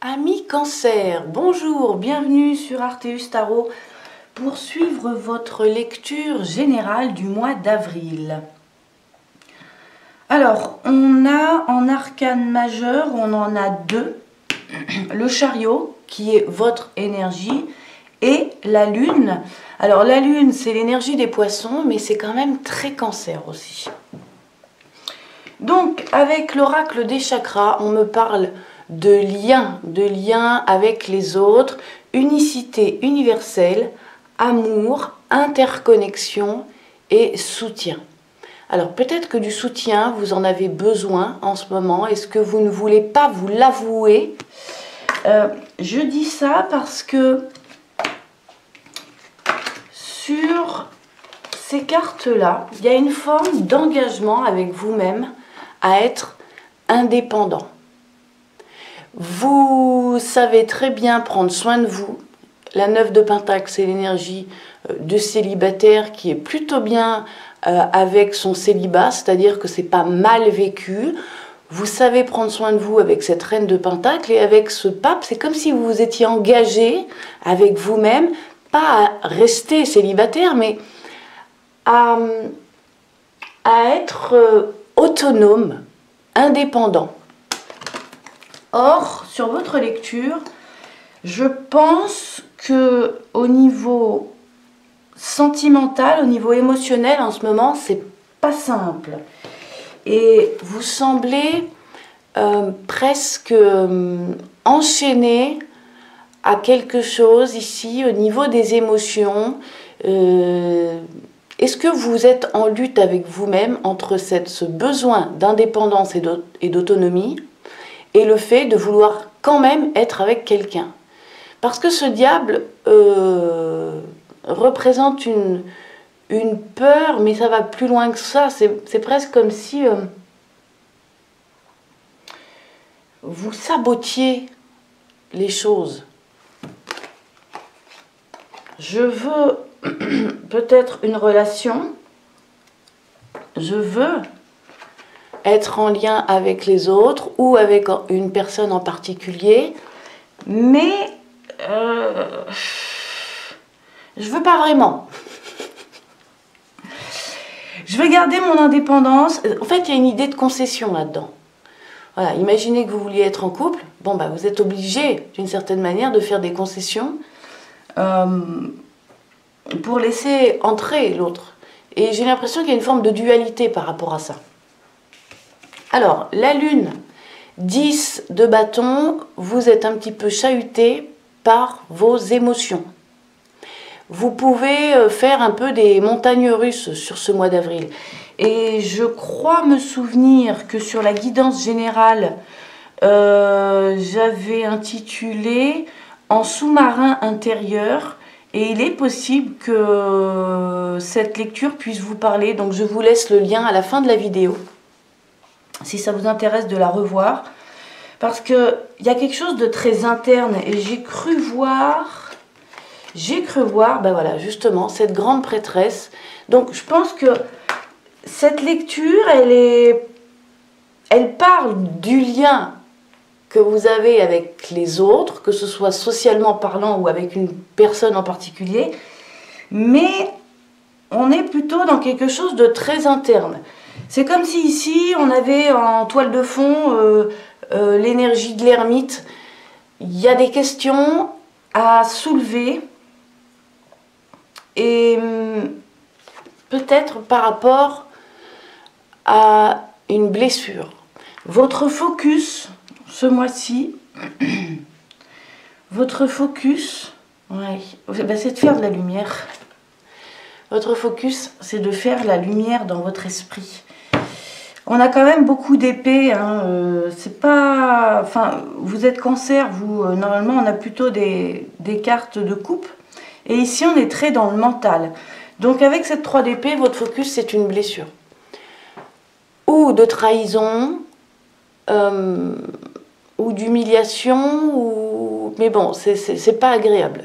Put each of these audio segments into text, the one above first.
Amis Cancer, bonjour, bienvenue sur Artéus Tarot pour suivre votre lecture générale du mois d'avril. Alors, on a en arcane majeur, on en a deux, le chariot qui est votre énergie et la lune. Alors la lune c'est l'énergie des poissons mais c'est quand même très cancer aussi. Donc avec l'oracle des chakras on me parle de liens avec les autres, unicité universelle, amour, interconnexion et soutien. Alors peut-être que du soutien, vous en avez besoin en ce moment. Est-ce que vous ne voulez pas vous l'avouer? Je dis ça parce que sur ces cartes-là, il y a une forme d'engagement avec vous-même à être indépendant. Vous savez très bien prendre soin de vous. La 9 de Pentacle, c'est l'énergie de célibataire qui est plutôt bien avec son célibat, c'est-à-dire que c'est pas mal vécu. Vous savez prendre soin de vous avec cette reine de Pentacle et avec ce pape, c'est comme si vous vous étiez engagé avec vous-même, pas à rester célibataire, mais à être autonome, indépendant. Or, sur votre lecture, je pense que au niveau sentimental, au niveau émotionnel, en ce moment, c'est pas simple. Et vous semblez presque enchaîné à quelque chose ici, au niveau des émotions. Est-ce que vous êtes en lutte avec vous-même entre ce besoin d'indépendance et d'autonomie et le fait de vouloir quand même être avec quelqu'un? Parce que ce diable représente une peur, mais ça va plus loin que ça. C'est presque comme si vous sabotiez les choses. Je veux peut-être une relation. Je veux être en lien avec les autres ou avec une personne en particulier, mais je veux pas vraiment. Je veux garder mon indépendance. En fait, il y a une idée de concession là-dedans. Voilà, imaginez que vous vouliez être en couple. Bon, bah, vous êtes obligé, d'une certaine manière, de faire des concessions pour laisser entrer l'autre. Et j'ai l'impression qu'il y a une forme de dualité par rapport à ça. Alors, la lune, 10 de bâton, vous êtes un petit peu chahuté par vos émotions. Vous pouvez faire un peu des montagnes russes sur ce mois d'avril. Et je crois me souvenir que sur la guidance générale, j'avais intitulé « En sous-marin intérieur ». Et il est possible que cette lecture puisse vous parler. Donc je vous laisse le lien à la fin de la vidéo, si ça vous intéresse de la revoir, parce qu'il y a quelque chose de très interne, et j'ai cru voir, ben voilà, justement, cette grande prêtresse. Donc je pense que cette lecture, elle parle du lien que vous avez avec les autres, que ce soit socialement parlant ou avec une personne en particulier, mais on est plutôt dans quelque chose de très interne. C'est comme si ici, on avait en toile de fond l'énergie de l'ermite. Il y a des questions à soulever. Et peut-être par rapport à une blessure. Votre focus, ce mois-ci, votre focus, ouais, c'est de faire de la lumière. Votre focus, c'est de faire la lumière dans votre esprit. On a quand même beaucoup d'épées, hein, c'est pas... Enfin, vous êtes cancer, vous, normalement, on a plutôt des cartes de coupe. Et ici, on est très dans le mental. Donc, avec cette 3 d'épée, votre focus, c'est une blessure. Ou de trahison, ou d'humiliation, ou... Mais bon, c'est pas agréable.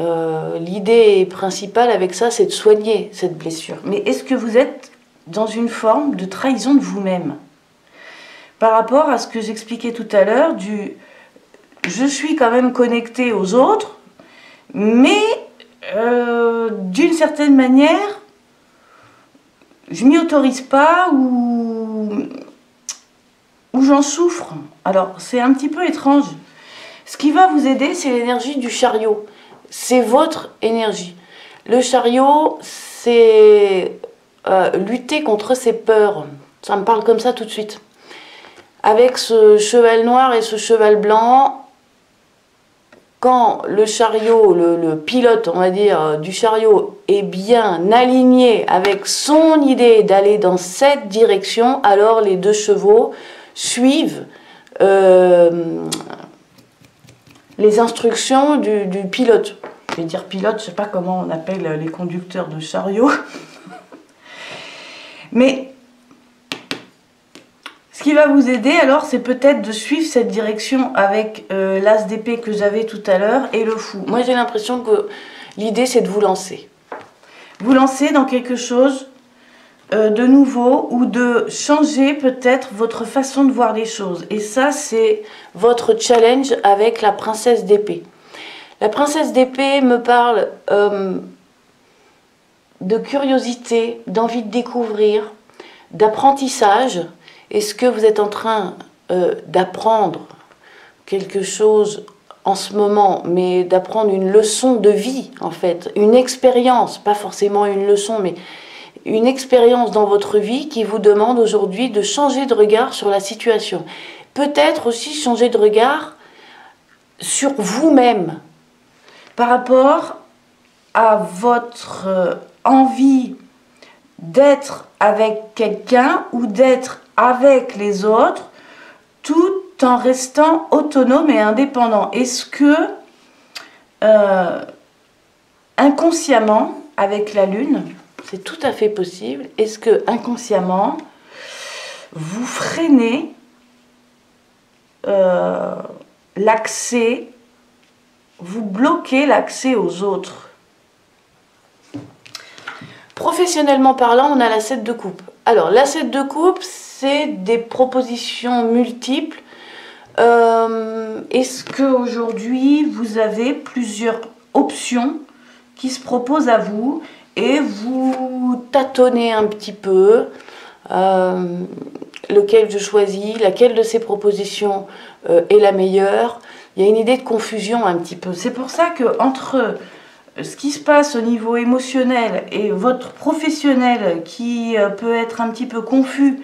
L'idée principale avec ça, c'est de soigner cette blessure. Mais est-ce que vous êtes dans une forme de trahison de vous-même par rapport à ce que j'expliquais tout à l'heure je suis quand même connectée aux autres, mais d'une certaine manière, je m'y autorise pas ou j'en souffre. Alors, c'est un petit peu étrange. Ce qui va vous aider, c'est l'énergie du chariot. C'est votre énergie. Le chariot, c'est lutter contre ses peurs. Ça me parle comme ça tout de suite. Avec ce cheval noir et ce cheval blanc, quand le chariot, le pilote, on va dire, du chariot est bien aligné avec son idée d'aller dans cette direction, alors les deux chevaux suivent les instructions du pilote. Je vais dire pilote, je ne sais pas comment on appelle les conducteurs de chariot. Mais ce qui va vous aider alors, c'est peut-être de suivre cette direction avec l'as d'épée que j'avais tout à l'heure et le fou. Moi j'ai l'impression que l'idée c'est de vous lancer. Vous lancer dans quelque chose de nouveau ou de changer peut-être votre façon de voir les choses. Et ça c'est votre challenge avec la princesse d'épée. La princesse d'épée me parle de curiosité, d'envie de découvrir, d'apprentissage. Est-ce que vous êtes en train d'apprendre quelque chose en ce moment, mais d'apprendre une leçon de vie, en fait, une expérience, pas forcément une leçon, mais une expérience dans votre vie qui vous demande aujourd'hui de changer de regard sur la situation. Peut-être aussi changer de regard sur vous-même par rapport à votre envie d'être avec quelqu'un ou d'être avec les autres, tout en restant autonome et indépendant. Est-ce que, inconsciemment, avec la Lune, c'est tout à fait possible, est-ce que, inconsciemment, vous freinez l'accès, vous bloquez l'accès aux autres? Professionnellement parlant, on a la 7 de coupe. Alors, la 7 de coupe, c'est des propositions multiples. Est-ce qu'aujourd'hui, vous avez plusieurs options qui se proposent à vous et vous tâtonnez un petit peu lequel je choisis, laquelle de ces propositions est la meilleure? Il y a une idée de confusion un petit peu. C'est pour ça qu'entre ce qui se passe au niveau émotionnel et votre professionnel qui peut être un petit peu confus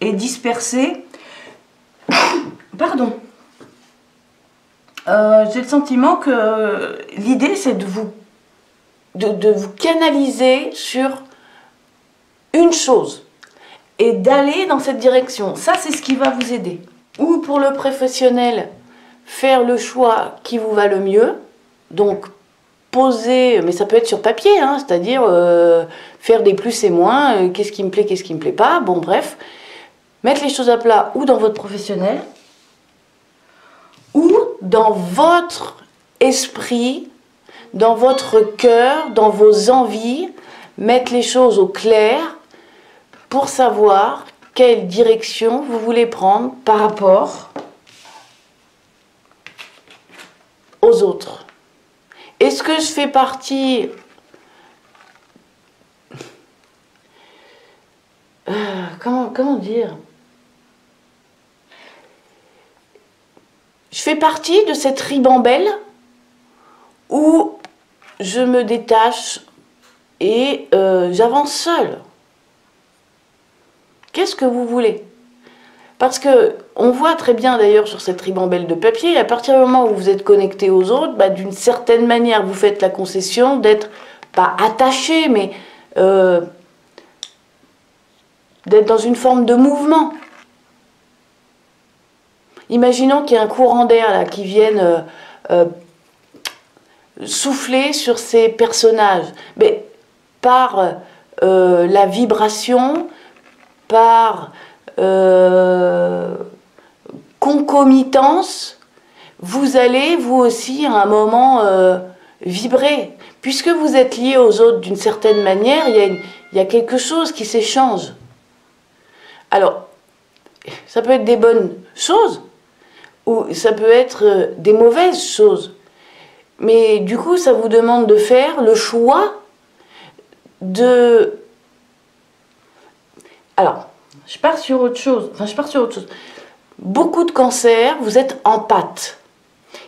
et dispersé, pardon, j'ai le sentiment que l'idée c'est de vous canaliser sur une chose et d'aller dans cette direction. Ça c'est ce qui va vous aider. Ou pour le professionnel, faire le choix qui vous va le mieux, donc poser, mais ça peut être sur papier, hein, c'est-à-dire faire des plus et moins, qu'est-ce qui me plaît, qu'est-ce qui me plaît pas, bon bref, mettre les choses à plat ou dans votre professionnel, ou dans votre esprit, dans votre cœur, dans vos envies, mettre les choses au clair pour savoir quelle direction vous voulez prendre par rapport aux autres. Est-ce que je fais partie... Comment dire? Je fais partie de cette ribambelle où je me détache et j'avance seule. Qu'est-ce que vous voulez? Parce que on voit très bien d'ailleurs sur cette ribambelle de papier, à partir du moment où vous êtes connecté aux autres, bah, d'une certaine manière, vous faites la concession d'être, pas attaché, mais d'être dans une forme de mouvement. Imaginons qu'il y ait un courant d'air là qui vienne souffler sur ces personnages. Mais par la vibration, par... concomitance, vous allez vous aussi à un moment vibrer. Puisque vous êtes lié aux autres d'une certaine manière, il y a quelque chose qui s'échange. Alors, ça peut être des bonnes choses ou ça peut être des mauvaises choses. Mais du coup, ça vous demande de faire le choix de... Alors, je pars sur autre chose. Beaucoup de cancers, vous êtes en pâte.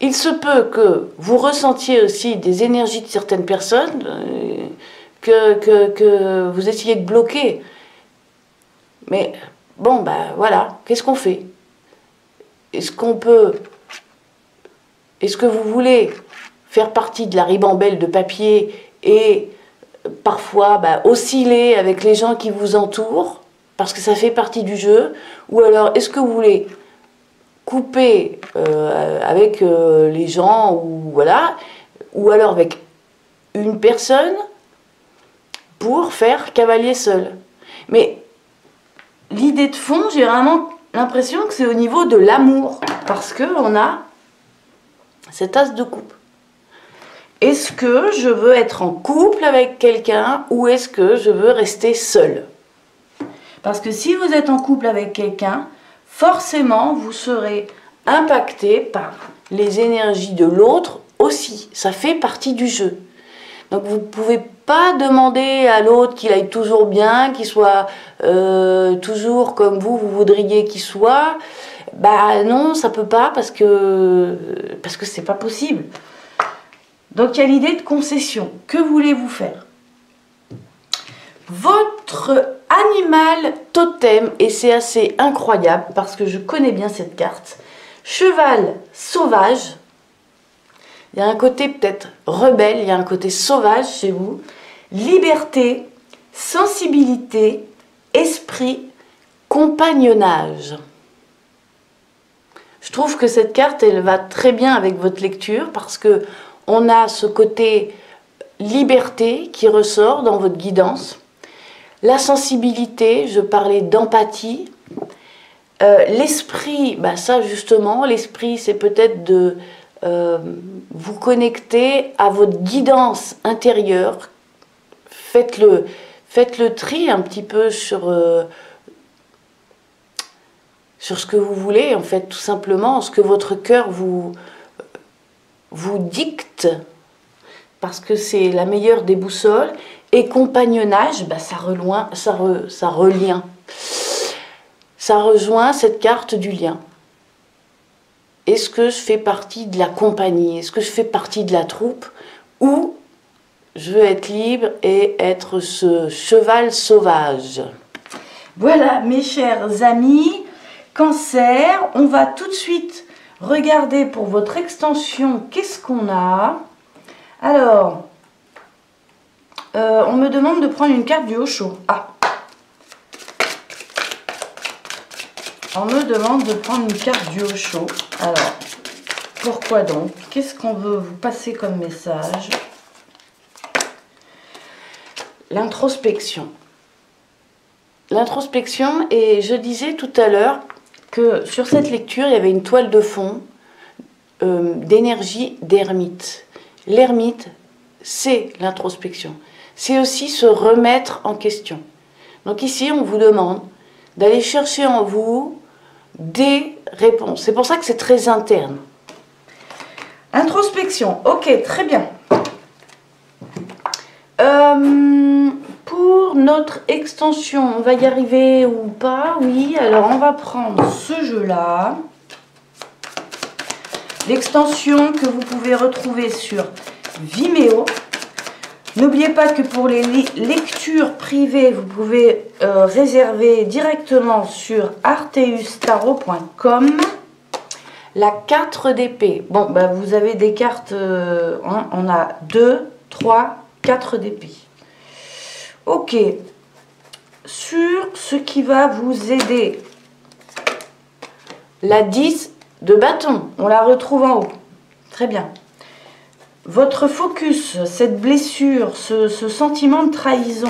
Il se peut que vous ressentiez aussi des énergies de certaines personnes que vous essayez de bloquer. Mais bon, ben voilà, qu'est-ce qu'on fait? Est-ce qu'on peut... Est-ce que vous voulez faire partie de la ribambelle de papier et parfois osciller avec les gens qui vous entourent, parce que ça fait partie du jeu? Ou alors, est-ce que vous voulez couper avec les gens, ou voilà, ou alors avec une personne pour faire cavalier seul? Mais l'idée de fond, j'ai vraiment l'impression que c'est au niveau de l'amour, parce qu'on a cette as de coupe. Est-ce que je veux être en couple avec quelqu'un ou est-ce que je veux rester seule? Parce que si vous êtes en couple avec quelqu'un, forcément vous serez impacté par les énergies de l'autre aussi. Ça fait partie du jeu. Donc vous ne pouvez pas demander à l'autre qu'il aille toujours bien, qu'il soit toujours comme vous voudriez qu'il soit. Bah non, ça peut pas, parce que c'est pas possible. Donc il y a l'idée de concession. Que voulez-vous faire? Votre animal totem, et c'est assez incroyable parce que je connais bien cette carte, cheval sauvage. Il y a un côté peut-être rebelle, il y a un côté sauvage chez vous. Liberté, sensibilité, esprit, compagnonnage. Je trouve que cette carte, elle va très bien avec votre lecture parce que on a ce côté liberté qui ressort dans votre guidance. La sensibilité, je parlais d'empathie. L'esprit, ça justement, l'esprit c'est peut-être de vous connecter à votre guidance intérieure. Faites le tri un petit peu sur ce que vous voulez, en fait, tout simplement, ce que votre cœur vous dicte, parce que c'est la meilleure des boussoles. Et compagnonnage, ça rejoint cette carte du lien. Est-ce que je fais partie de la compagnie? Est-ce que je fais partie de la troupe? Ou je veux être libre et être ce cheval sauvage? Voilà, mes chers amis, Cancer, on va tout de suite regarder pour votre extension, qu'est-ce qu'on a? Alors, on me demande de prendre une carte du haut chaud. Ah. On me demande de prendre une carte du haut chaud. Alors, pourquoi donc? Qu'est-ce qu'on veut vous passer comme message? L'introspection. L'introspection, et je disais tout à l'heure que sur cette lecture, il y avait une toile de fond d'énergie d'ermite. L'ermite, c'est l'introspection. C'est aussi se remettre en question. Donc ici, on vous demande d'aller chercher en vous des réponses. C'est pour ça que c'est très interne. Introspection, ok, très bien. Pour notre extension, on va y arriver ou pas? Oui, alors on va prendre ce jeu-là. L'extension que vous pouvez retrouver sur Vimeo. N'oubliez pas que pour les lectures privées, vous pouvez réserver directement sur arteustarot.com. La 4 d'épée. Bon, vous avez des cartes, on a 2, 3, 4 d'épée. Ok, sur ce qui va vous aider, la 10 de bâton, on la retrouve en haut, très bien. Votre focus, cette blessure, ce sentiment de trahison,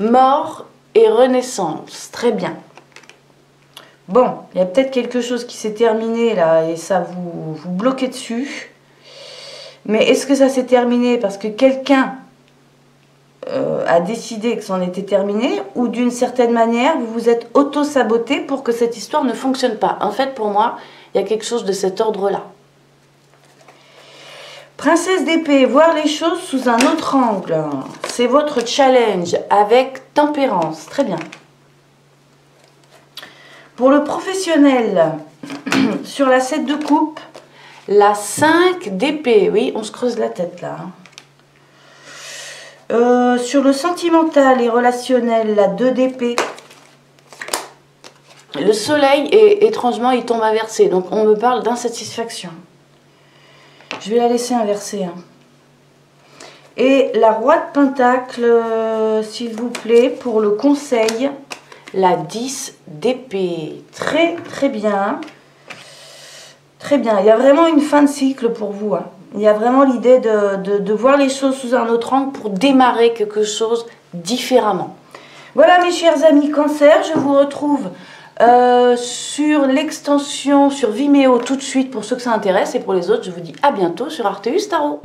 mort et renaissance, très bien. Bon, il y a peut-être quelque chose qui s'est terminé là et ça vous bloquez dessus. Mais est-ce que ça s'est terminé parce que quelqu'un a décidé que c'en était terminé, ou d'une certaine manière, vous vous êtes auto-saboté pour que cette histoire ne fonctionne pas. En fait, pour moi, il y a quelque chose de cet ordre-là. Princesse d'épée, voir les choses sous un autre angle. C'est votre challenge avec tempérance. Très bien. Pour le professionnel, sur la 7 de coupe, la 5 d'épée. Oui, on se creuse la tête là. Sur le sentimental et relationnel, la 2 d'épée. Le soleil, est, étrangement, il tombe inversé. Donc, on me parle d'insatisfaction. Je vais la laisser inverser. Hein. Et la roi de pentacle, s'il vous plaît, pour le conseil, la 10 d'épée. Très, très bien. Très bien. Il y a vraiment une fin de cycle pour vous. Hein. Il y a vraiment l'idée de voir les choses sous un autre angle pour démarrer quelque chose différemment. Voilà, mes chers amis Cancer, je vous retrouve sur l'extension, sur Vimeo tout de suite pour ceux que ça intéresse. Et pour les autres, je vous dis à bientôt sur Artéus Tarot.